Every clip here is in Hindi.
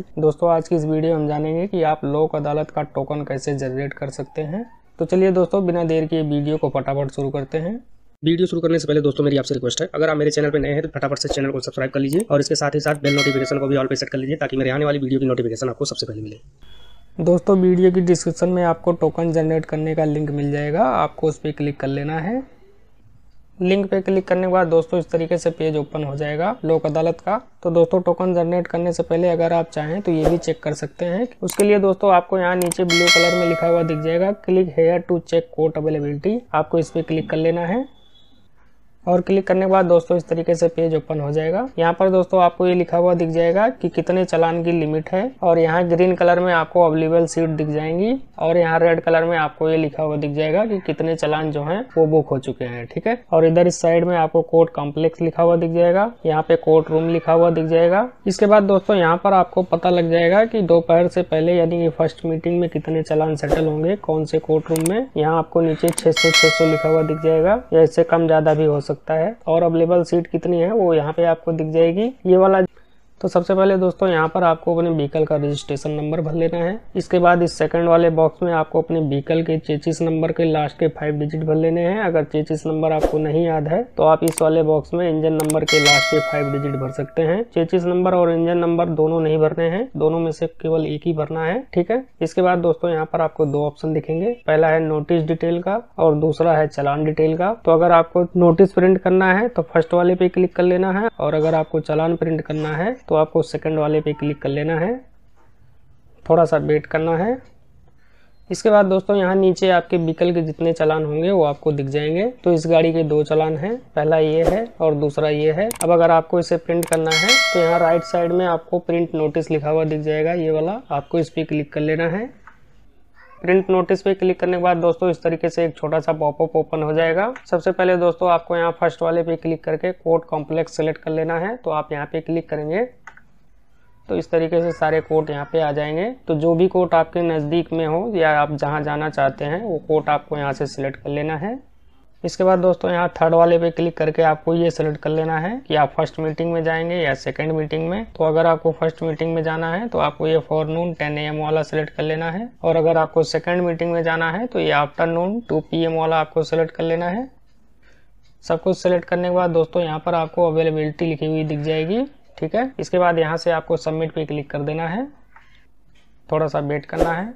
हूँ। दोस्तों आज की इस वीडियो में हम जानेंगे कि आप लोक अदालत का टोकन कैसे जनरेट कर सकते हैं। तो चलिए दोस्तों बिना देर के वीडियो को फटाफट शुरू करते हैं। वीडियो शुरू करने से पहले दोस्तों मेरी आपसे रिक्वेस्ट है, अगर आप मेरे चैनल पर नए हैं तो फटाफट से चैनल को सब्सक्राइब कर लीजिए और इसके साथ ही साथ बेल नोटिफिकेशन को भी ऑल पे सेट कर लीजिए ताकि मेरे आने वाली वीडियो की नोटिफिकेशन आपको सबसे पहले मिले। दोस्तों वीडियो की डिस्क्रिप्शन में आपको टोकन जनरेट करने का लिंक मिल जाएगा, आपको उस पर क्लिक कर लेना है। लिंक पे क्लिक करने के बाद दोस्तों इस तरीके से पेज ओपन हो जाएगा लोक अदालत का। तो दोस्तों टोकन जनरेट करने से पहले अगर आप चाहें तो ये भी चेक कर सकते हैं। उसके लिए दोस्तों आपको यहाँ नीचे ब्लू कलर में लिखा हुआ दिख जाएगा click here to check code availability, आपको इस पर क्लिक कर लेना है। और क्लिक करने के बाद दोस्तों इस तरीके से पेज ओपन हो जाएगा। यहाँ पर दोस्तों आपको ये लिखा हुआ दिख जाएगा कि कितने चालान की लिमिट है और यहाँ ग्रीन कलर में आपको अवेलेबल सीट दिख जाएंगी और यहाँ रेड कलर में आपको ये लिखा हुआ दिख जाएगा कि कितने चालान जो हैं वो बुक हो चुके हैं, ठीक है। और इधर इस साइड में आपको कोर्ट कॉम्प्लेक्स लिखा हुआ दिख जाएगा, यहाँ पे कोर्ट रूम लिखा हुआ दिख जाएगा। इसके बाद दोस्तों यहाँ पर आपको पता लग जाएगा कि दोपहर से पहले यानी फर्स्ट मीटिंग में कितने चालान सेटल होंगे कौन से कोर्ट रूम में। यहाँ आपको नीचे 600 लिखा हुआ दिख जाएगा या इससे कम ज्यादा भी हो सकता है और अवेलेबल सीट कितनी है वो यहाँ पे आपको दिख जाएगी ये वाला। तो सबसे पहले दोस्तों यहाँ पर आपको अपने व्हीकल का रजिस्ट्रेशन नंबर भर लेना है। इसके बाद इस सेकंड वाले बॉक्स में आपको अपने व्हीकल के चेसिस नंबर के लास्ट के 5 डिजिट भर लेने हैं। अगर चेसिस नंबर आपको नहीं याद है तो आप इस वाले बॉक्स में इंजन नंबर के लास्ट के 5 डिजिट भर सकते हैं। चेसिस नंबर और इंजन नंबर दोनों नहीं भरने हैं, दोनों में से केवल एक ही भरना है, ठीक है। इसके बाद दोस्तों यहाँ पर आपको 2 ऑप्शन दिखेंगे, पहला है नोटिस डिटेल का और दूसरा है चालान डिटेल का। तो अगर आपको नोटिस प्रिंट करना है तो फर्स्ट वाले पे क्लिक कर लेना है और अगर आपको चालान प्रिंट करना है तो आपको सेकंड वाले पे क्लिक कर लेना है, थोड़ा सा वेट करना है। इसके बाद दोस्तों यहाँ नीचे आपके व्हीकल के जितने चालान होंगे वो आपको दिख जाएंगे। तो इस गाड़ी के 2 चालान हैं, पहला ये है और दूसरा ये है। अब अगर आपको इसे प्रिंट करना है तो यहाँ राइट साइड में आपको प्रिंट नोटिस लिखा हुआ दिख जाएगा ये वाला, आपको इस पर क्लिक कर लेना है। प्रिंट नोटिस पे क्लिक करने के बाद दोस्तों इस तरीके से एक छोटा सा पॉपअप ओपन हो जाएगा। सबसे पहले दोस्तों आपको यहाँ फर्स्ट वाले पे क्लिक करके कोर्ट कॉम्प्लेक्स सेलेक्ट कर लेना है। तो आप यहाँ पे क्लिक करेंगे तो इस तरीके से सारे कोर्ट यहाँ पे आ जाएंगे। तो जो भी कोर्ट आपके नज़दीक में हो या आप जहाँ जाना चाहते हैं वो कोर्ट आपको यहाँ से सिलेक्ट कर लेना है। इसके बाद दोस्तों यहाँ थर्ड वाले पे क्लिक करके आपको ये सिलेक्ट कर लेना है कि आप फर्स्ट मीटिंग में जाएंगे या सेकंड मीटिंग में। तो अगर आपको फर्स्ट मीटिंग में जाना है तो आपको ये फॉरनून 10 AM वाला सिलेक्ट कर लेना है और अगर आपको सेकंड मीटिंग में जाना है तो ये आफ्टरनून 2 PM वाला आपको सिलेक्ट कर लेना है। सब कुछ सिलेक्ट करने के बाद दोस्तों यहाँ पर आपको अवेलेबिलिटी लिखी हुई दिख जाएगी, ठीक है। इसके बाद यहाँ से आपको सबमिट पे क्लिक कर देना है, थोड़ा सा वेट करना है।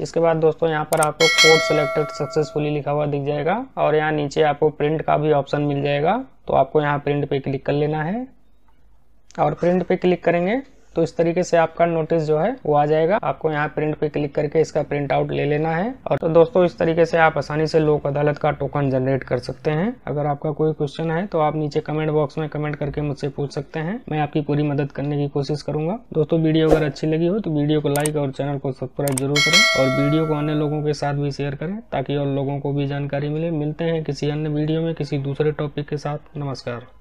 इसके बाद दोस्तों यहाँ पर आपको कोड सेलेक्टेड सक्सेसफुली लिखा हुआ दिख जाएगा और यहाँ नीचे आपको प्रिंट का भी ऑप्शन मिल जाएगा। तो आपको यहाँ प्रिंट पे क्लिक कर लेना है और प्रिंट पे क्लिक करेंगे तो इस तरीके से आपका नोटिस जो है वो आ जाएगा। आपको यहाँ प्रिंट पे क्लिक करके इसका प्रिंट आउट ले लेना है। और तो दोस्तों इस तरीके से आप आसानी से लोक अदालत का टोकन जनरेट कर सकते हैं। अगर आपका कोई क्वेश्चन है तो आप नीचे कमेंट बॉक्स में कमेंट करके मुझसे पूछ सकते हैं, मैं आपकी पूरी मदद करने की कोशिश करूंगा। दोस्तों वीडियो अगर अच्छी लगी हो तो वीडियो को लाइक और चैनल को सब्सक्राइब जरूर करें और वीडियो को अन्य लोगों के साथ भी शेयर करें ताकि और लोगों को भी जानकारी मिले। मिलते हैं किसी अन्य वीडियो में किसी दूसरे टॉपिक के साथ। नमस्कार।